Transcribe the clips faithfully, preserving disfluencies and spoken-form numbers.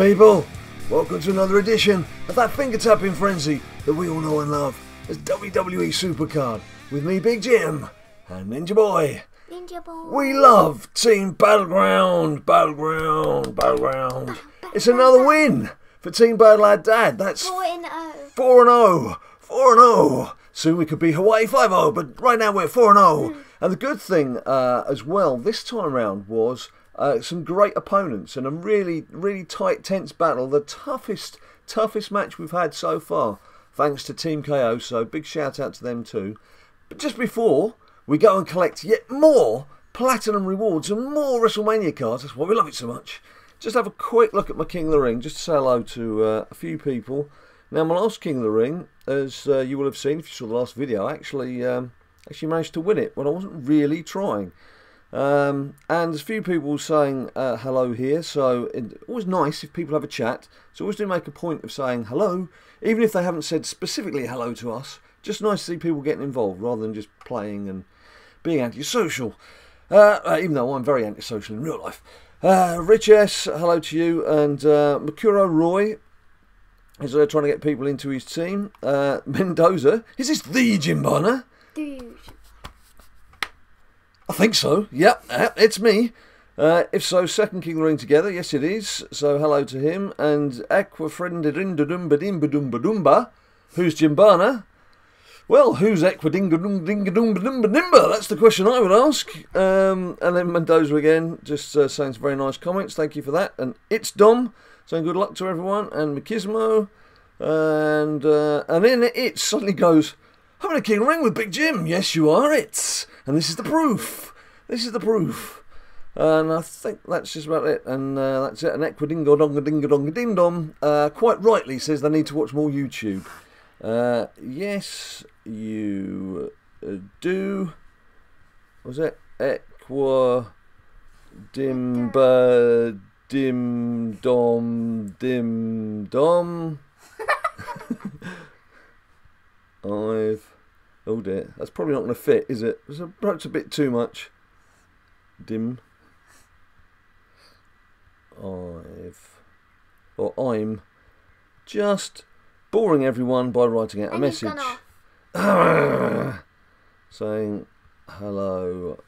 people, welcome to another edition of that finger tapping frenzy that we all know and love as W W E Supercard with me, Big Jim, and Ninja Boy. Ninja Boy. We love Team Battleground, Battleground, Battleground. It's another win for Team Bad Lad Dad. That's four and oh. Soon we could be Hawaii five oh, but right now we're four and oh. Mm. And the good thing uh, as well this time round was uh, some great opponents and a really, really tight, tense battle. The toughest, toughest match we've had so far, thanks to Team K O, so big shout out to them too. But just before we go and collect yet more Platinum rewards and more WrestleMania cards, that's why we love it so much, just have a quick look at my King of the Ring, just to say hello to uh, a few people. Now, my last King of the Ring, as uh, you will have seen if you saw the last video, I actually, um, actually managed to win it when I wasn't really trying. Um, and there's a few people saying uh, hello here, so it's always nice if people have a chat. So I always do make a point of saying hello, even if they haven't said specifically hello to us. Just nice to see people getting involved rather than just playing and being antisocial. Uh, uh, even though I'm very antisocial in real life. Uh, Rich S, hello to you, and uh, Makuro Roy. He's uh, trying to get people into his team. Uh, Mendoza. Is this the Jim Bonner? Dude. I think so. Yep, it's me. Uh, if so, second King of the Ring together. Yes, it is. So hello to him. And Equafrendidindadumba. Who's Jim Bonner? Well, who's Equadingadumba? That's the question I would ask. Um, and then Mendoza again, just uh, saying some very nice comments. Thank you for that. And it's Dom. So good luck to everyone, and Machismo, and uh, and then it suddenly goes, I'm in a King of the Ring with Big Jim. Yes, you are. It's, and this is the proof. This is the proof. And I think that's just about it. And uh, that's it. And Equidingo Donga Dinga Donga Ding Dom uh, quite rightly says they need to watch more YouTube. Uh, yes, you do. What was it? Equadimba. Dim dom, dim dom. I've, oh dear, that's probably not going to fit, is it? It's perhaps a bit too much. Dim. I've, or I'm, just boring everyone by writing out a message, saying hello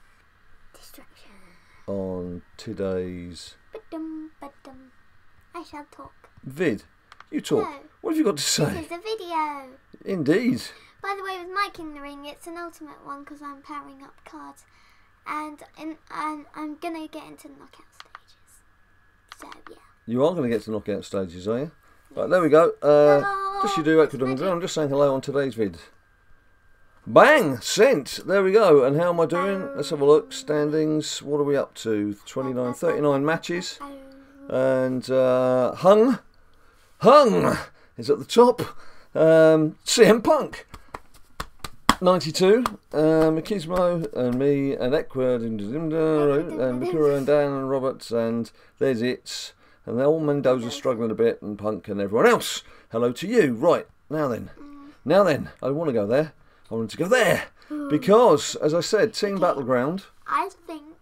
on today's. I shall talk. Vid, you talk. No, what have you got to say? This is a video. Indeed. By the way, with my King of the Ring, it's an ultimate one because I'm powering up cards, and and I'm gonna get into the knockout stages. So yeah. You are gonna get to knockout stages, are you? Yes. Right, there we go. Uh, just you do Equidum. I'm just saying hello on today's vid. Bang! Sent! There we go. And how am I doing? Let's have a look. Standings. What are we up to? twenty-nine, thirty-nine matches. And uh, Hung. Hung is at the top. Um, C M Punk. ninety-two. Um, Machismo and me and Equid and Makura and Dan and Roberts. And there's It's. And all Mendoza's struggling a bit and Punk and everyone else. Hello to you. Right. Now then. Now then. I want to go there. I want to go there because, as I said, Team Battleground. I think.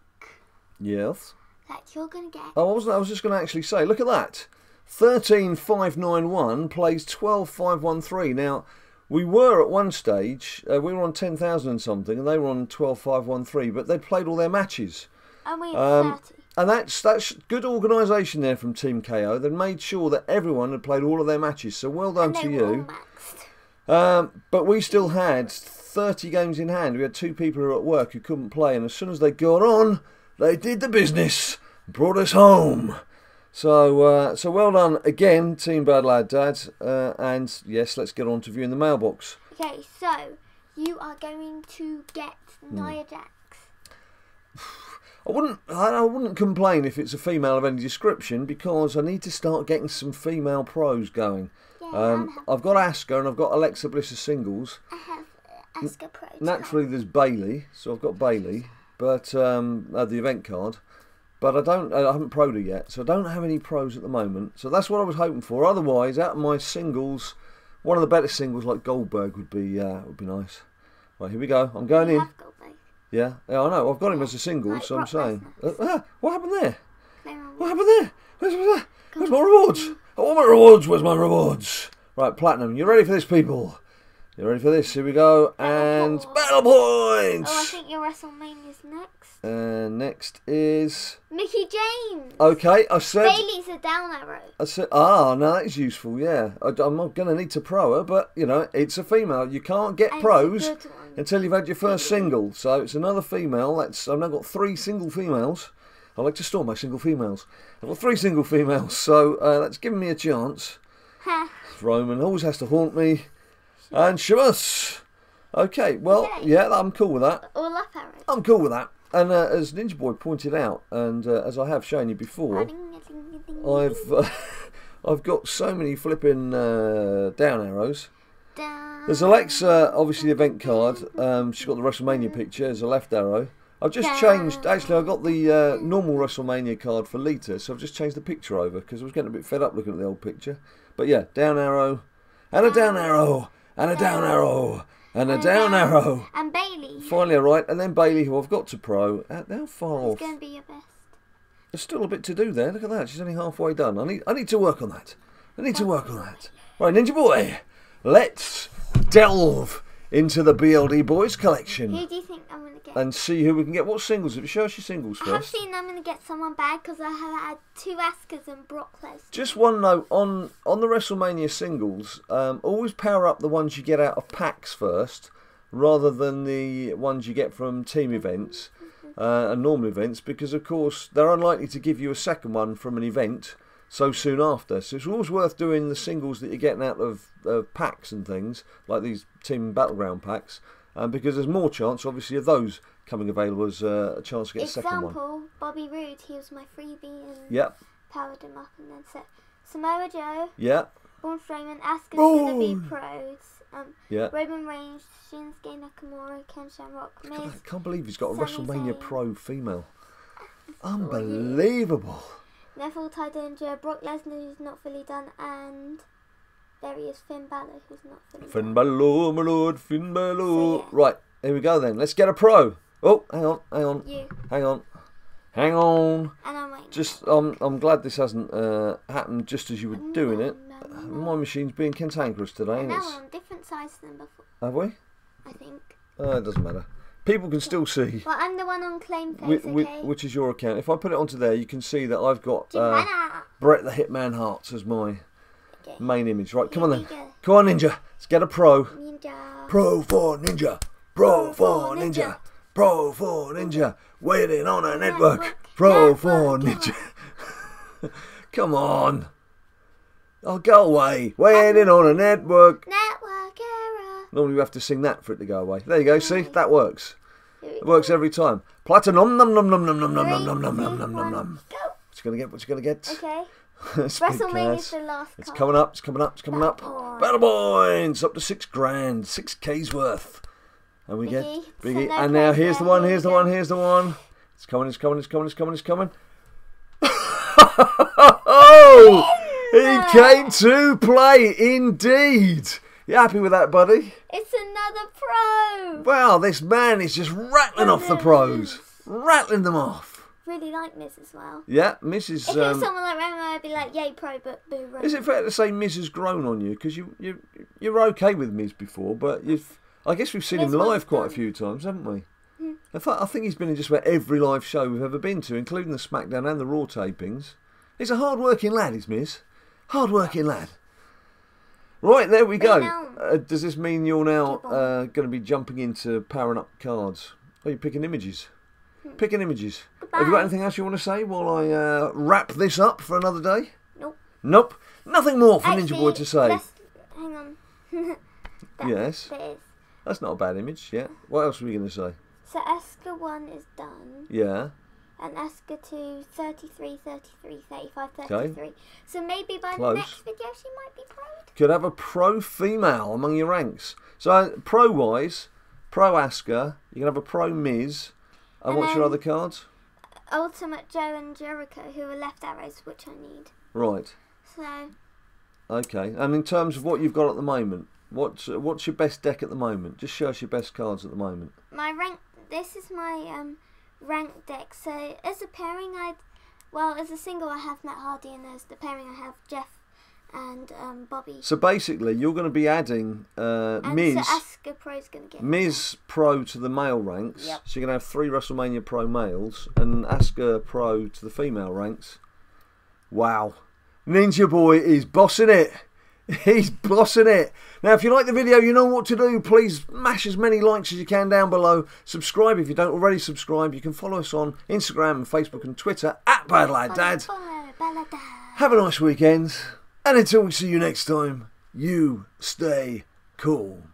Yes. That you're going to get. Oh, I was. I was just going to actually say. Look at that. Thirteen five nine one plays twelve five one three. Now, we were at one stage. Uh, we were on ten thousand and something, and they were on twelve five one three. But they played all their matches. And we um, thirty. And that's that's good organisation there from Team K O. They made sure that everyone had played all of their matches. So well done and they to you. Were maxed. Um, but we still had thirty games in hand. We had two people who were at work who couldn't play, and as soon as they got on, they did the business, brought us home. So, uh, so well done again, Team Bad Lad Dad. Uh, and yes, let's get on to viewing the mailbox. Okay, so you are going to get Nia Jax. I wouldn't, I wouldn't complain if it's a female of any description because I need to start getting some female pros going. Um, I've got Asuka and I've got Alexa Bliss as singles. I have Asuka Pro. Naturally, there's Bayley, so I've got Bayley, but um, uh, the event card. But I don't, I haven't pro'd her yet, so I don't have any pros at the moment. So that's what I was hoping for. Otherwise, out of my singles, one of the better singles like Goldberg would be uh, would be nice. Right, here we go. I'm going in. Yeah, yeah, I know. I've got him as a single, so I'm saying. Uh, ah, what happened there? What happened there? Where's, where's, where's my rewards? I want my rewards. Where's my rewards? Right, Platinum, you ready for this, people? You ready for this? Here we go. And battle, battle points! Oh, I think your WrestleMania's next. And uh, next is... Mickie James! Okay, I said... Bayley's a down arrow. I said... Ah, no, that is useful, yeah. I, I'm not going to need to pro her, but, you know, it's a female. You can't get and pros until you've had your first single. So it's another female. That's I've now got three single females. I like to store my single females. I've got three single females, so uh, that's given me a chance. Roman always has to haunt me. And Sheamus. Okay, well, okay. yeah, I'm cool with that. All up, Aaron. I'm cool with that. And uh, as Ninja Boy pointed out, and uh, as I have shown you before, I've uh, I've got so many flipping uh, down arrows. Down. There's Alexa, obviously the event card. Um, she's got the WrestleMania picture as a left arrow. I've just down. changed. Actually, I got the uh, normal WrestleMania card for Lita, so I've just changed the picture over because I was getting a bit fed up looking at the old picture. But yeah, down arrow and a down arrow. And a down arrow. And, and a down, down arrow. And Bayley. Finally, all right. And then Bayley, who I've got to pro. How far off? It's going to be your best. There's still a bit to do there. Look at that. She's only halfway done. I need, I need to work on that. I need to work on that. Right, Ninja Boy. Let's delve into the B L D Boys collection. Who do you think I'm going to get? And see who we can get. What singles? Show us your singles first. I've seen I'm going to get someone bad because I have had two Askas and Brock Lesnar. Just one note. On, on the WrestleMania singles, um, always power up the ones you get out of packs first rather than the ones you get from team events uh, and normal events because, of course, they're unlikely to give you a second one from an event so soon after. So it's always worth doing the singles that you're getting out of uh, packs and things, like these Team Battleground packs, um, because there's more chance, obviously, of those coming available as uh, a chance to get Example, a second one. Example, Bobby Roode, he was my freebie and yep. powered him up and then set. Samoa Joe, yep. Braun Strowman, Asuka's going to be pros, um, yep. Roman Reigns, Shinsuke Nakamura, Ken Shamrock, Miz. I can't believe he's got a Sammy WrestleMania Zane. Pro female. Unbelievable. Neville, Ty Danger, Brock Lesnar, who's not fully done, and there he is, Finn Balor, who's not fully done. Finn Balor, my lord, Finn Balor. So, yeah. Right, here we go then. Let's get a pro. Oh, hang on, hang on, you. hang on, hang on. And I'm waiting. Just, um, I'm glad this hasn't uh, happened just as you were no, doing it. No, no, no. My machine's being cantankerous today. No, we're on different sides than before. Have we? I think. Uh, it doesn't matter. People can still see. Well, I'm the one on claim page, Wh okay? Which is your account. If I put it onto there, you can see that I've got uh, Brett the Hitman Hearts as my okay. main image. Right, come Here on then. Go. Come on, Ninja. Let's get a pro. Ninja. Pro for Ninja. Pro, pro for Ninja. Ninja. Pro for Ninja. Waiting on a network. network. Pro network. for Ninja. Come on. Come on. Oh, go away. Waiting um, on a network. Network error. Normally we have to sing that for it to go away. There you go. See? That works. It works every time. Platinum nom nom nom nom nom nom nom nom nom nom nom nom nom. What's gonna get? What's gonna get? Okay. WrestleMania's the last. It's coming up. It's coming up. It's coming up. Battle points up to six grand, six k's worth, and we get Biggie. And now here's the one. Here's the one. Here's the one. It's coming. It's coming. It's coming. It's coming. It's coming. Oh! He came to play, indeed. You happy with that, buddy? It's another pro! Wow, this man is just rattling off the pros. Rattling them off. Really like Miz as well. Yeah, Miz is... If um, it was someone like Roman, I'd be like, yay, pro, but boo, Roman. Is it fair to say Miz has grown on you? Because you, you, you were okay with Miz before, but you've... I guess we've seen Miz him live quite done. a few times, haven't we? Mm. In fact, I think he's been in just about every live show we've ever been to, including the SmackDown and the Raw tapings. He's a hard-working lad, is Miz. Hard-working lad. Right, there we go. Uh, does this mean you're now uh, going to be jumping into powering up cards? Oh, you're picking images. Picking images. Goodbye. Have you got anything else you want to say while I uh, wrap this up for another day? Nope. Nope. Nothing more for Actually, Ninja Boy to say. Hang on. that, yes. That That's not a bad image, yeah. What else were we going to say? So, Asuka one is done. Yeah. And Asuka two, thirty-three, thirty-three, thirty-five, thirty-three. Okay. So maybe by Close. the next video she might be pro'd. Could have a pro female among your ranks. So pro-wise, pro Asuka, you can have a pro Miz. And, and what's your other cards? Ultimate Joe and Jericho, who are left arrows, which I need. Right. So. Okay. And in terms of what you've got at the moment, what's, what's your best deck at the moment? Just show us your best cards at the moment. My rank, this is my... um. rank deck. So as a pairing, I'd Well, as a single, I have Matt Hardy, and as the pairing, I have Jeff and um, Bobby. So basically, you're going to be adding uh, and Miz. So Asuka Pro's going to get Miz Pro to the male ranks. Yep. So you're going to have three WrestleMania Pro males and Asuka Pro to the female ranks. Wow. Ninja Boy is bossing it. He's bossing it. Now, if you like the video, you know what to do. Please mash as many likes as you can down below. Subscribe if you don't already subscribe. You can follow us on Instagram and Facebook and Twitter at Bad Lad Dad. Have a nice weekend. And until we see you next time, you stay cool.